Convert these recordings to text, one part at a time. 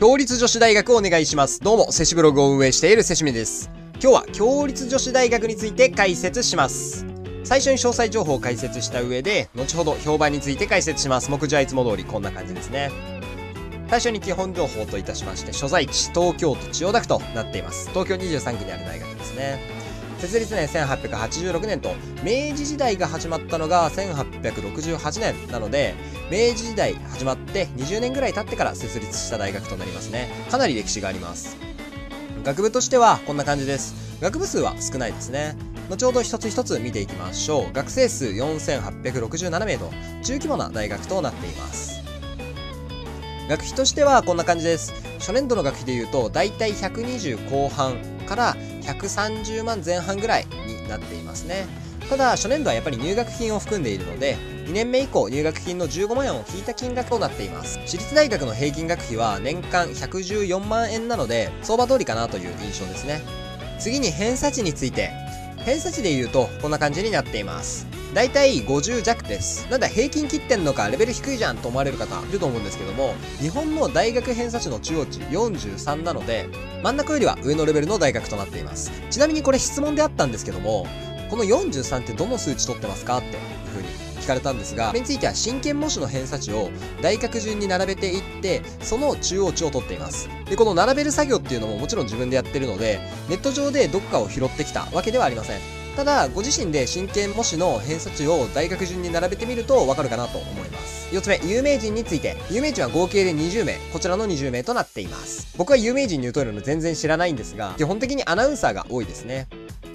共立女子大学をお願いします。どうも、セシブログを運営しているセシミです。今日は共立女子大学について解説します。最初に詳細情報を解説した上で、後ほど評判について解説します。目次はいつも通りこんな感じですね。最初に基本情報といたしまして、所在地、東京都千代田区となっています。東京23区にある大学ですね。設立年1886年と、明治時代が始まったのが1868年なので、明治時代始まって20年ぐらい経ってから設立した大学となりますね。かなり歴史があります。学部としてはこんな感じです。学部数は少ないですね。後ほど一つ一つ見ていきましょう。学生数4867名と、中規模な大学となっています。学費としてはこんな感じです。初年度の学費でいうと、だいたい120後半。から130万前半ぐらいになっていますね。ただ初年度はやっぱり入学金を含んでいるので、2年目以降入学金の15万円を引いた金額となっています。私立大学の平均学費は年間114万円なので、相場通りかなという印象ですね。次に偏差値について。偏差値でいうとこんな感じになっています。だいたい50弱です。なんだ平均切ってんのか、レベル低いじゃんと思われる方いると思うんですけども、日本の大学偏差値の中央値43なので、真ん中よりは上のレベルの大学となっています。ちなみにこれ質問であったんですけども、この43ってどの数値取ってますかっていう風に聞かれたんですが、これについては真剣模試の偏差値を大学順に並べていって、その中央値を取っています。で、この並べる作業っていうのももちろん自分でやってるので、ネット上でどこかを拾ってきたわけではありません。ただご自身で真剣模試の偏差値を大学順に並べてみるとわかるかなと思います。4つ目、有名人について。有名人は合計で20名、こちらの20名となっています。僕は有名人に疎いの全然知らないんですが、基本的にアナウンサーが多いですね。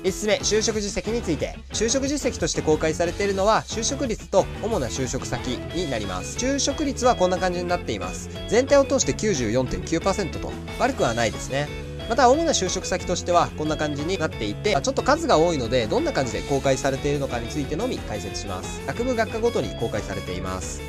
5つ目、就職実績について。就職実績として公開されているのは、就職率と主な就職先になります。就職率はこんな感じになっています。全体を通して 94.9% と、悪くはないですね。また、主な就職先としてはこんな感じになっていて、ちょっと数が多いので、どんな感じで公開されているのかについてのみ解説します。学部学科ごとに公開されています。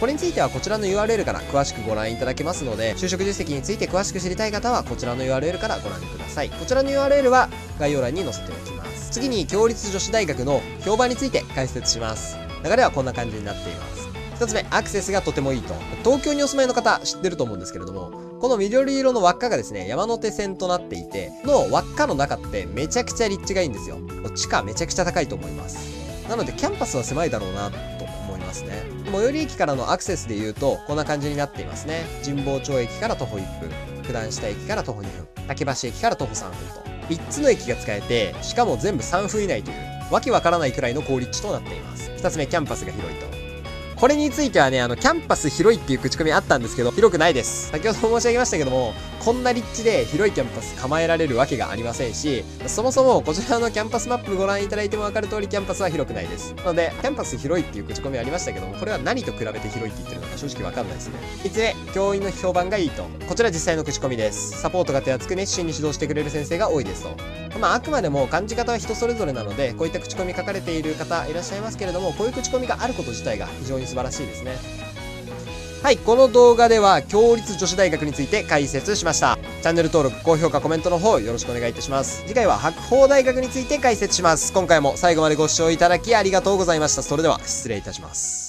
これについてはこちらの URL から詳しくご覧いただけますので、就職実績について詳しく知りたい方はこちらの URL からご覧ください。こちらの URL は概要欄に載せておきます。次に、共立女子大学の評判について解説します。流れはこんな感じになっています。一つ目、アクセスがとてもいいと。東京にお住まいの方知ってると思うんですけれども、この緑色の輪っかがですね、山手線となっていて、この輪っかの中ってめちゃくちゃ立地がいいんですよ。地価めちゃくちゃ高いと思います。なのでキャンパスは狭いだろうなと思いますね。最寄り駅からのアクセスで言うとこんな感じになっていますね。神保町駅から徒歩1分、九段下駅から徒歩2分、竹橋駅から徒歩3分と3つの駅が使えて、しかも全部3分以内というわけわからないくらいの好立地となっています。2つ目、キャンパスが広いと。これについてはね、キャンパス広いっていう口コミあったんですけど、広くないです。先ほども申し上げましたけども、こんな立地で広いキャンパス構えられるわけがありませんし、そもそもこちらのキャンパスマップご覧いただいてもわかる通り、キャンパスは広くないです。なので、キャンパス広いっていう口コミありましたけども、これは何と比べて広いって言ってるのか正直わかんないですね。3つ目、教員の評判がいいと。こちら実際の口コミです。サポートが手厚く熱心に指導してくれる先生が多いですと。まあ、あくまでも感じ方は人それぞれなので、こういった口コミ書かれている方いらっしゃいますけれども、こういう口コミがあること自体が非常に素晴らしいですね。はい、この動画では共立女子大学について解説しました。チャンネル登録、高評価、コメントの方よろしくお願いいたします。次回は白鵬大学について解説します。今回も最後までご視聴いただきありがとうございました。それでは失礼いたします。